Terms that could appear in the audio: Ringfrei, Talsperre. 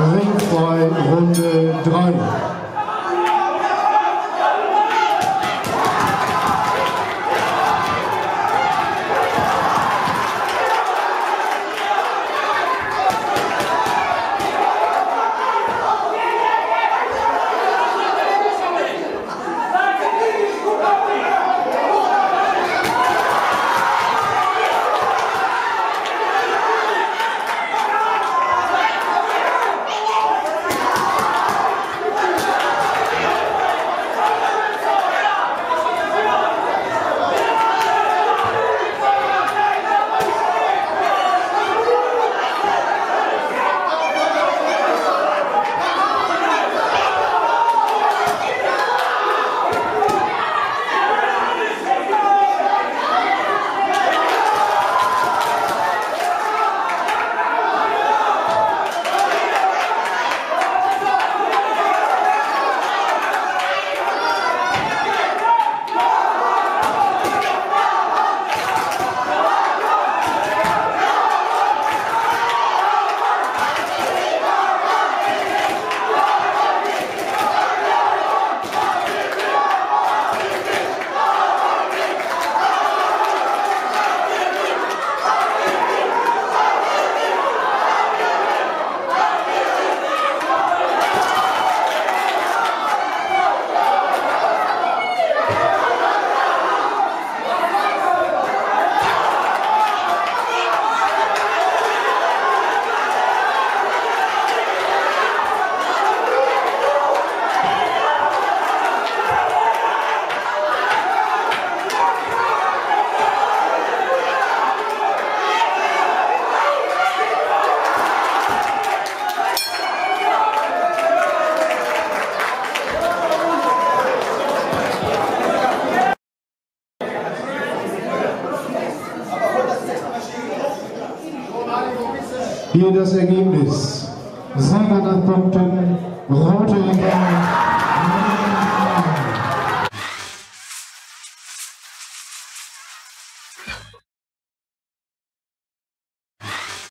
Ringfrei, Runde 3. das Ergebnis. Sieger nach Punkten, rote Ecke.